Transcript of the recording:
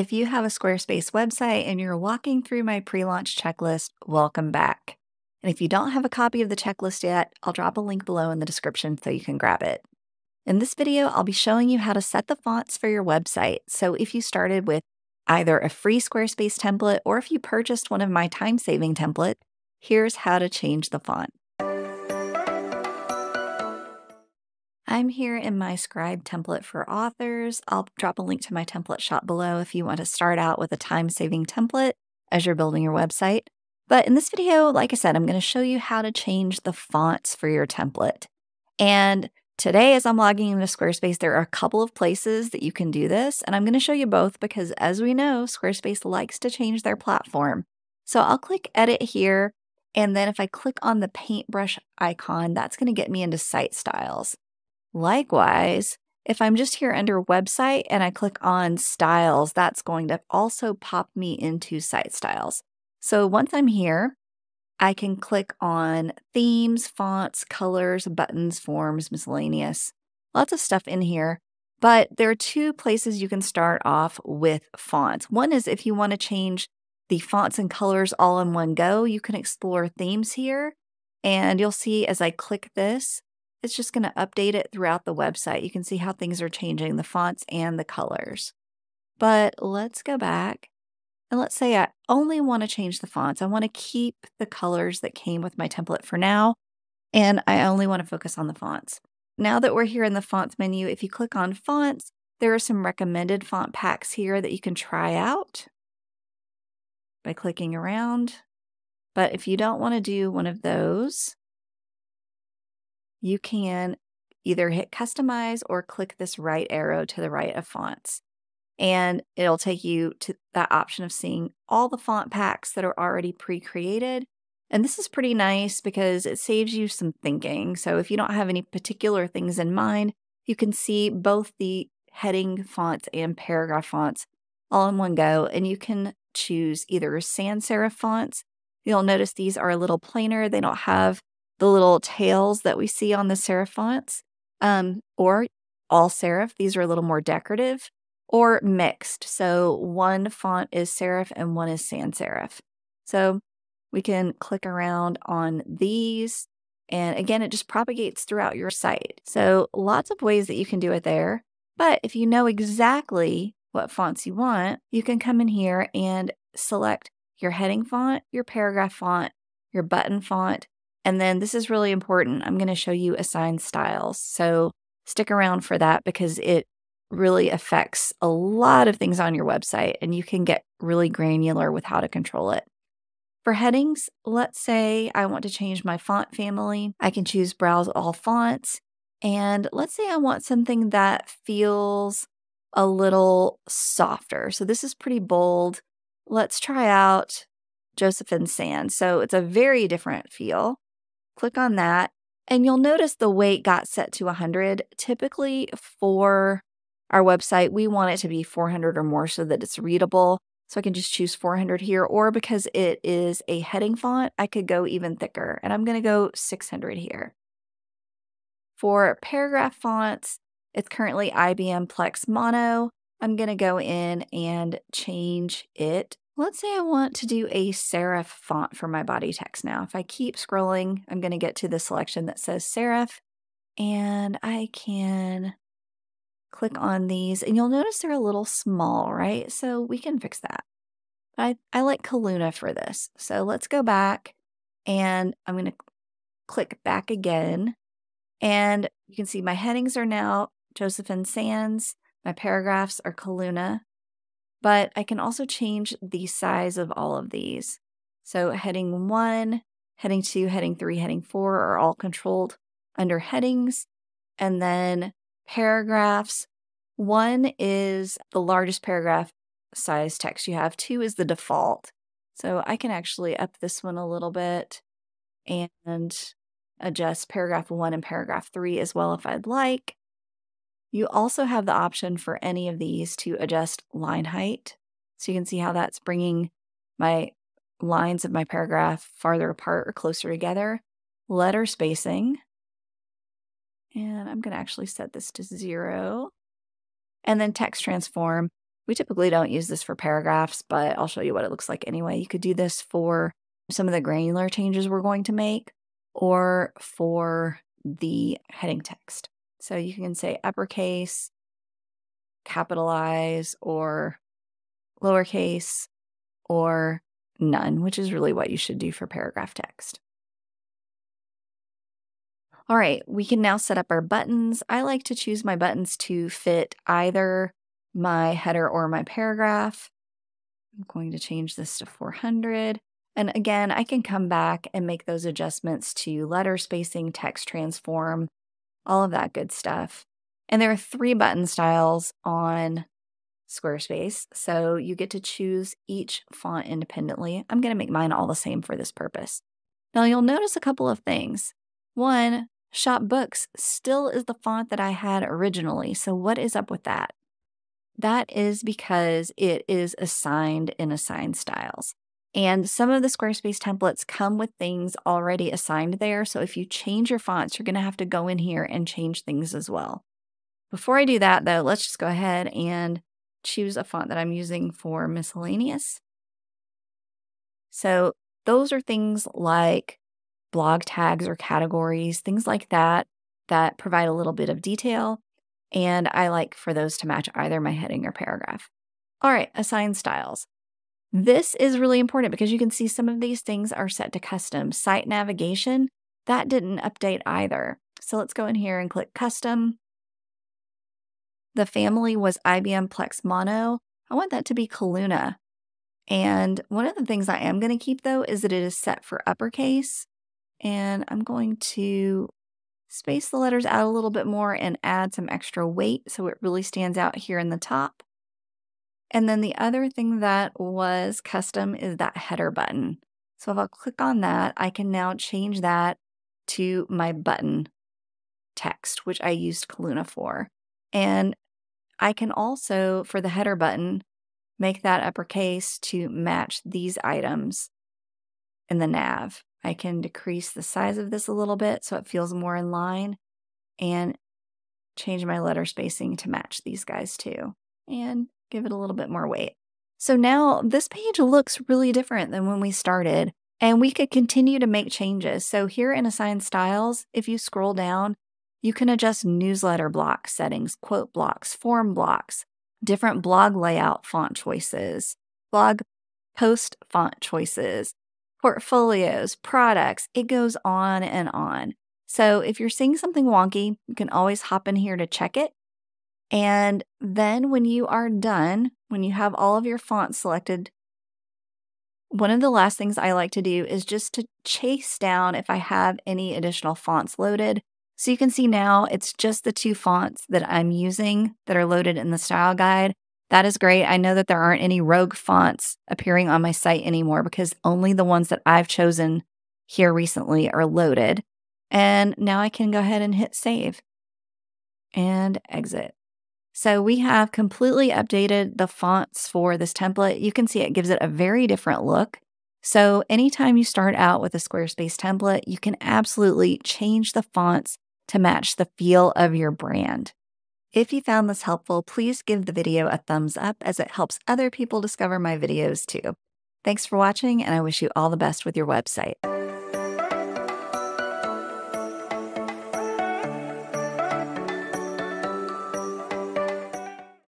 If you have a Squarespace website and you're walking through my pre-launch checklist, welcome back. And if you don't have a copy of the checklist yet, I'll drop a link below in the description so you can grab it. In this video, I'll be showing you how to set the fonts for your website. So if you started with either a free Squarespace template or if you purchased one of my time-saving templates, here's how to change the font. I'm here in my Scribe template for authors. I'll drop a link to my template shop below if you want to start out with a time-saving template as you're building your website. But in this video, like I said, I'm going to show you how to change the fonts for your template. And today, as I'm logging into Squarespace, there are a couple of places that you can do this. And I'm going to show you both because, as we know, Squarespace likes to change their platform. So I'll click Edit here. And then if I click on the paintbrush icon, that's going to get me into Site Styles. Likewise, if I'm just here under Website and I click on Styles, that's going to also pop me into Site Styles. So once I'm here, I can click on Themes, Fonts, Colors, Buttons, Forms, Miscellaneous. Lots of stuff in here, but there are two places you can start off with fonts. One is if you want to change the fonts and colors all in one go, you can explore Themes here, and you'll see as I click this, it's just going to update it throughout the website. You can see how things are changing, the fonts and the colors. But let's go back, and let's say I only want to change the fonts. I want to keep the colors that came with my template for now, and I only want to focus on the fonts. Now that we're here in the fonts menu, if you click on fonts, there are some recommended font packs here that you can try out by clicking around. But if you don't want to do one of those, you can either hit customize or click this right arrow to the right of fonts. And it'll take you to that option of seeing all the font packs that are already pre-created. And this is pretty nice because it saves you some thinking. So if you don't have any particular things in mind, you can see both the heading fonts and paragraph fonts all in one go. And you can choose either sans serif fonts. You'll notice these are a little plainer. They don't have the little tails that we see on the serif fonts, or all serif. These are a little more decorative. Or mixed, so one font is serif and one is sans serif. So we can click around on these, and again, it just propagates throughout your site. So lots of ways that you can do it there, but if you know exactly what fonts you want, you can come in here and select your heading font, your paragraph font, your button font, and then this is really important. I'm gonna show you assign styles, so stick around for that because it really affects a lot of things on your website, and you can get really granular with how to control it. For headings, let's say I want to change my font family. I can choose Browse All Fonts, and let's say I want something that feels a little softer. So this is pretty bold. Let's try out Josefin Sans. So it's a very different feel. Click on that, and you'll notice the weight got set to 100. Typically for our website, we want it to be 400 or more so that it's readable. So I can just choose 400 here, or because it is a heading font, I could go even thicker, and I'm going to go 600 here. For paragraph fonts, it's currently IBM Plex Mono. I'm going to go in and change it. Let's say I want to do a serif font for my body text now. If I keep scrolling, I'm going to get to the selection that says serif, and I can click on these, and you'll notice they're a little small, right? So we can fix that. I like Kaluna for this. So let's go back, and I'm going to click back again. And you can see my headings are now Josefin Sans. My paragraphs are Kaluna. But I can also change the size of all of these. So heading 1, heading 2, heading 3, heading 4 are all controlled under headings. And then paragraphs. 1 is the largest paragraph size text you have. 2 is the default. So I can actually up this one a little bit and adjust paragraph 1 and paragraph 3 as well if I'd like. You also have the option for any of these to adjust line height. So you can see how that's bringing my lines of my paragraph farther apart or closer together. Letter spacing. And I'm going to actually set this to 0. And then text transform. We typically don't use this for paragraphs, but I'll show you what it looks like anyway. You could do this for some of the granular changes we're going to make or for the heading text. So you can say uppercase, capitalize, or lowercase, or none, which is really what you should do for paragraph text. All right, we can now set up our buttons. I like to choose my buttons to fit either my header or my paragraph. I'm going to change this to 400. And again, I can come back and make those adjustments to letter spacing, text transform, all of that good stuff. And there are 3 button styles on Squarespace, so you get to choose each font independently. I'm going to make mine all the same for this purpose. Now you'll notice a couple of things. One, Shop Books still is the font that I had originally. So what is up with that? That is because it is assigned in assigned styles. And some of the Squarespace templates come with things already assigned there. So if you change your fonts, you're going to have to go in here and change things as well. Before I do that, though, let's just go ahead and choose a font that I'm using for miscellaneous. So those are things like blog tags or categories, things like that, that provide a little bit of detail. And I like for those to match either my heading or paragraph. All right, assign styles. This is really important because you can see some of these things are set to custom. Site navigation, that didn't update either. So let's go in here and click custom. The family was IBM Plex Mono. I want that to be Kaluna. And one of the things I am going to keep, though, is that it is set for uppercase. And I'm going to space the letters out a little bit more and add some extra weight so it really stands out here in the top. And then the other thing that was custom is that header button. So if I'll click on that, I can now change that to my button text, which I used Kaluna for. And I can also, for the header button, make that uppercase to match these items in the nav. I can decrease the size of this a little bit so it feels more in line and change my letter spacing to match these guys too and give it a little bit more weight. So now this page looks really different than when we started, and we could continue to make changes. So here in Assign Styles, if you scroll down, you can adjust newsletter block settings, quote blocks, form blocks, different blog layout font choices, blog post font choices, portfolios, products. It goes on and on. So if you're seeing something wonky, you can always hop in here to check it. And then when you are done, when you have all of your fonts selected, one of the last things I like to do is just to chase down if I have any additional fonts loaded. So you can see now it's just the 2 fonts that I'm using that are loaded in the style guide. That is great. I know that there aren't any rogue fonts appearing on my site anymore because only the ones that I've chosen here recently are loaded. And now I can go ahead and hit save and exit. So we have completely updated the fonts for this template. You can see it gives it a very different look. So anytime you start out with a Squarespace template, you can absolutely change the fonts to match the feel of your brand. If you found this helpful, please give the video a thumbs up as it helps other people discover my videos too. Thanks for watching, and I wish you all the best with your website.